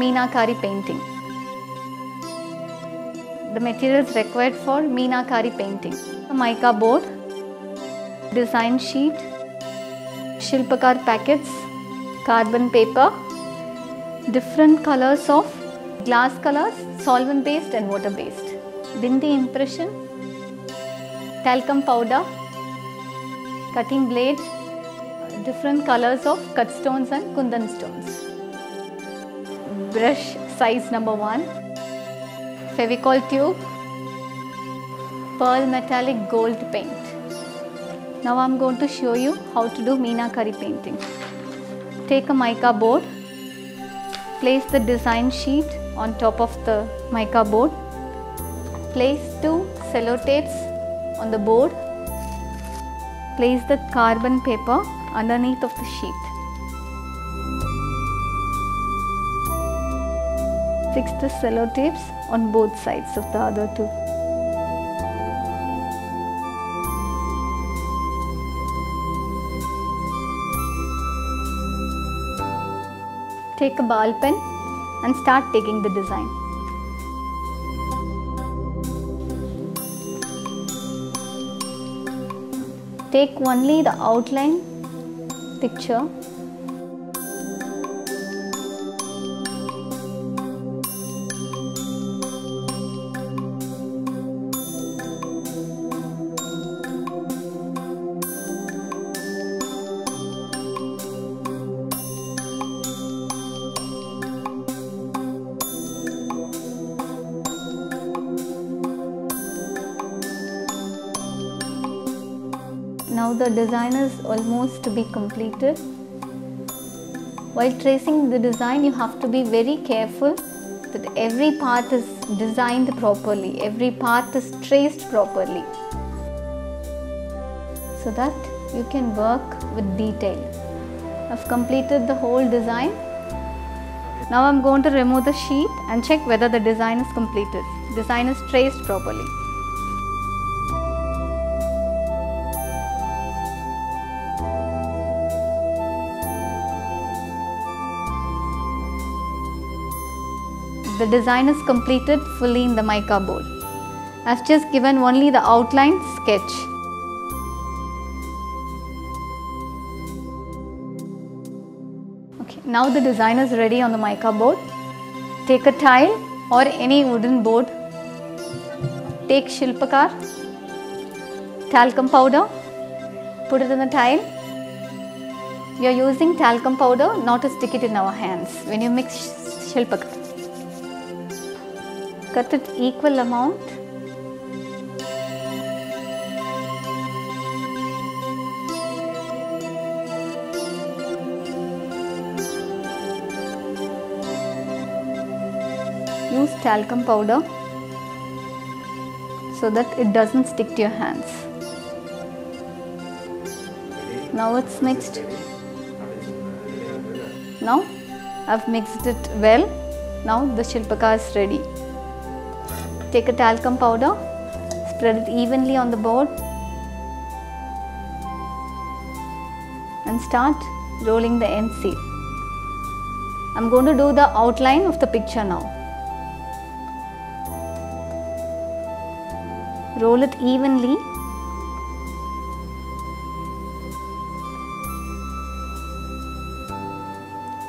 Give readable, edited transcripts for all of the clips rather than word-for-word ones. Meenakari painting. The materials required for Meenakari painting: a mica board, design sheet, Shilpkar packets, carbon paper, different colors of glass colors, solvent based and water based, bindi impression, talcum powder, cutting blade, different colors of cut stones and kundan stones. Brush size number 1, Fevicol tube, pearl metallic gold paint. Now I am going to show you how to do Meenakari painting. Take a mica board, place the design sheet on top of the mica board, place 2 sellotapes on the board, place the carbon paper underneath of the sheet. 6 the sellotapes on both sides of the other 2. Take a ball pen and start taking the design. Take only the outline picture. Now the design is almost to be completed. While tracing the design, you have to be very careful that every part is designed properly, every part is traced properly, so that you can work with detail. I've completed the whole design. Now I'm going to remove the sheet and check whether the design is completed. Design is traced properly. The design is completed fully in the mica board. I've just given only the outline sketch. Okay, now the design is ready on the mica board. Take a tile or any wooden board. Take Shilpkar, talcum powder, put it in the tile. We are using talcum powder, not to stick it in our hands when you mix Shilpkar. Cut it equal amount. Use talcum powder so that it doesn't stick to your hands. Now it's mixed. Now I've mixed it well. Now the Shilpkar is ready. Take a talcum powder, spread it evenly on the board and start rolling the end seal. I'm going to do the outline of the picture now. Roll it evenly.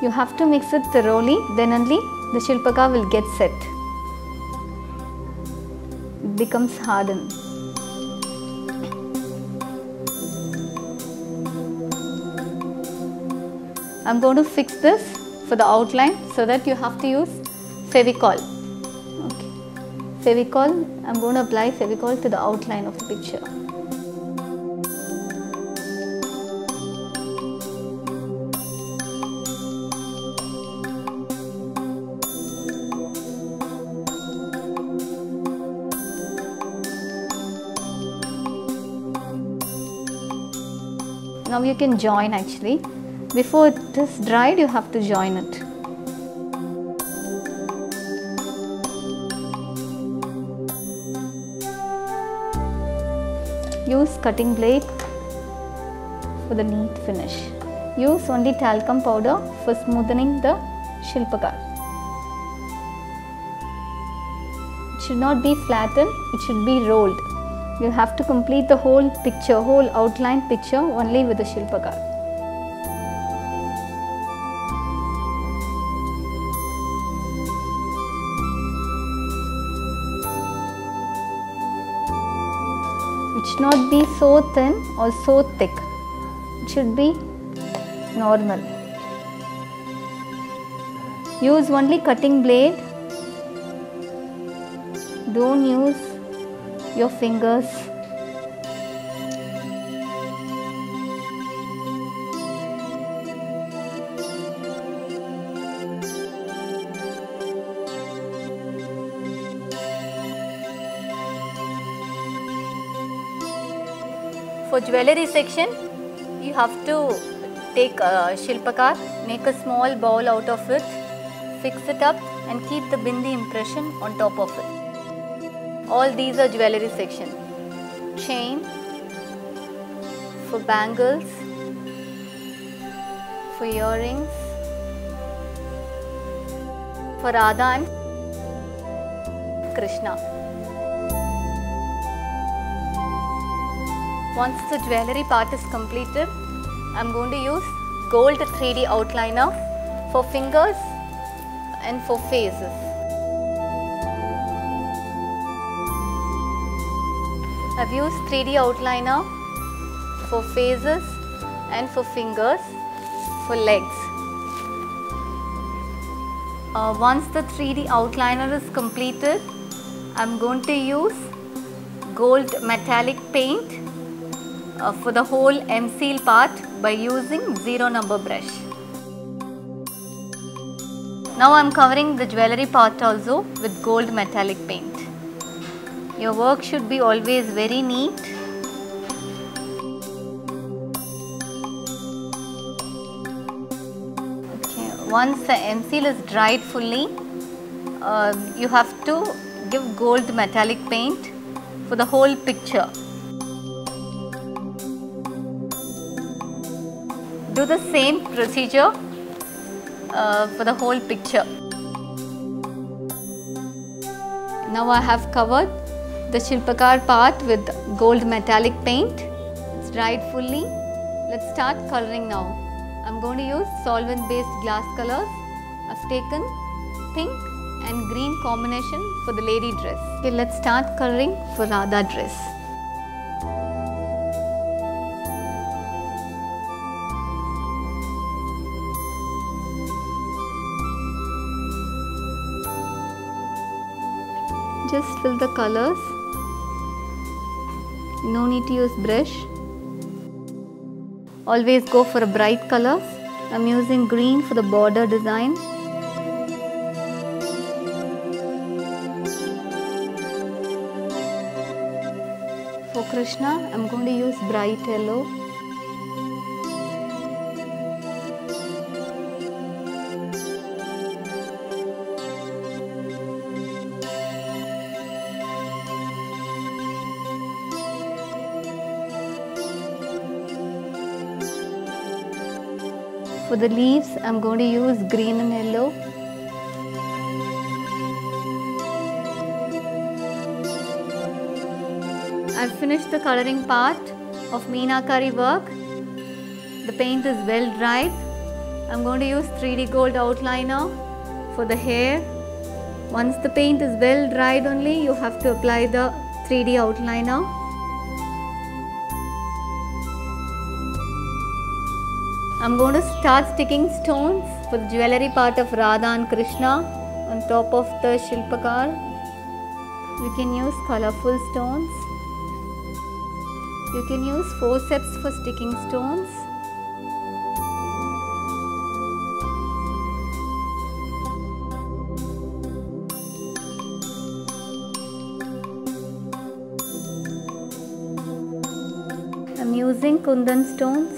You have to mix it thoroughly, then only the Shilpkar will get set. Becomes hardened. I'm going to fix this for the outline, so that you have to use Fevicol. Okay. Fevicol, I'm going to apply Fevicol to the outline of the picture. Now you can join actually. Before it is dried, you have to join it. Use cutting blade for the neat finish. Use only talcum powder for smoothening the Shilpkar. It should not be flattened, it should be rolled. You have to complete the whole picture, whole outline picture only with the Shilpkar. It should not be so thin or so thick. It should be normal. Use only cutting blade. Don't use your fingers. For jewellery section, you have to take a Shilpkar, make a small bowl out of it, fix it up and keep the bindi impression on top of it. All these are jewellery section. Chain, for bangles, for earrings, for Radha and Krishna. Once the jewellery part is completed, I am going to use gold 3D outliner for fingers and for faces. I've used 3D outliner for faces and for fingers, for legs. Once the 3D outliner is completed, I'm going to use gold metallic paint for the whole M-seal part by using 0 number brush. Now I'm covering the jewellery part also with gold metallic paint. Your work should be always very neat. Okay. Once the M-seal is dried fully, you have to give gold metallic paint for the whole picture. Do the same procedure for the whole picture. Now I have covered the Shilpkar part with gold metallic paint. It's dried fully. Let's start coloring now. I'm going to use solvent based glass colors. I've taken pink and green combination for the lady dress. Okay, let's start coloring for Radha dress. Just fill the colors. No need to use brush. Always go for a bright color. I'm using green for the border design. For Krishna, I'm going to use bright yellow. For the leaves, I'm going to use green and yellow. I've finished the coloring part of Meenakari work. The paint is well dried. I'm going to use 3D gold outliner for the hair. Once the paint is well dried only, you have to apply the 3D outliner. I'm going to start sticking stones for the jewellery part of Radha and Krishna on top of the Shilpkar. We can use colourful stones. You can use forceps for sticking stones. I'm using kundan stones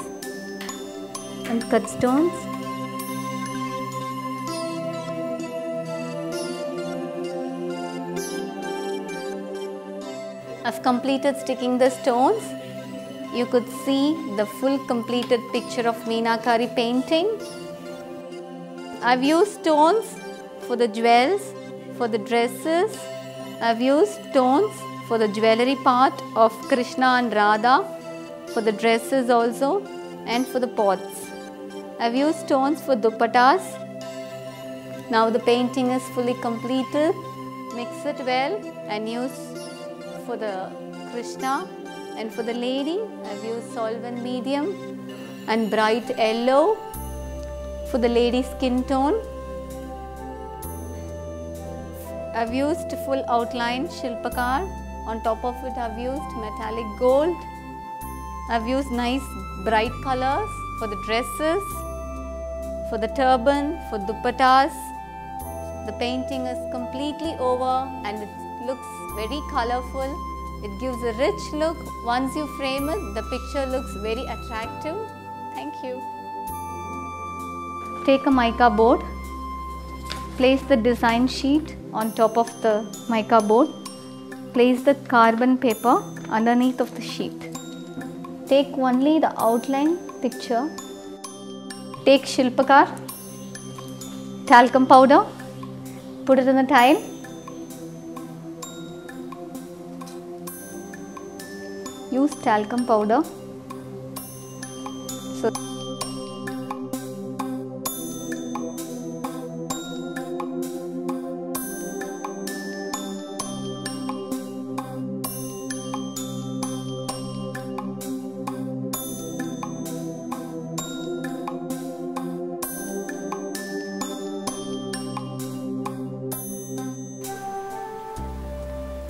and cut stones. I've completed sticking the stones. You could see the full completed picture of Meenakari painting. I've used stones for the jewels, for the dresses, I've used stones for the jewelry part of Krishna and Radha, for the dresses also, and for the pots. I've used stones for dupattas. Now the painting is fully completed. Mix it well and use for the Krishna, and for the lady I've used solvent medium and bright yellow for the lady's skin tone. I've used full outline Shilpkar. On top of it I've used metallic gold. I've used nice bright colors for the dresses, for the turban, for dupattas. The painting is completely over and it looks very colorful. It gives a rich look. Once you frame it, the picture looks very attractive. Thank you. Take a mica board. Place the design sheet on top of the mica board. Place the carbon paper underneath of the sheet. Take only the outline picture. Take Shilpkar, talcum powder, put it in the tile. Use talcum powder. So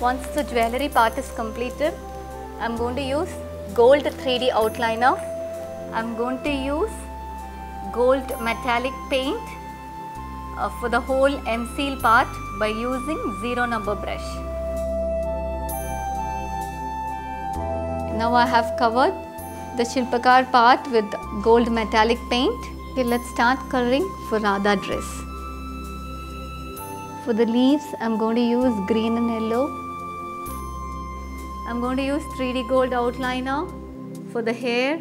once the jewellery part is completed, I'm going to use gold 3D outliner. I'm going to use gold metallic paint for the whole encircle part by using 0 number brush. Now I have covered the Shilpkar part with gold metallic paint. Okay, let's start coloring for Radha dress. For the leaves, I'm going to use green and yellow. I'm going to use 3D gold outliner for the hair.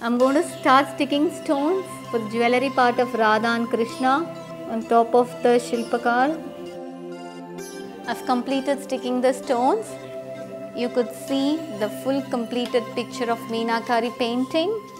I'm going to start sticking stones for the jewellery part of Radha and Krishna on top of the Shilpkar. I've completed sticking the stones. You could see the full completed picture of Meenakari painting.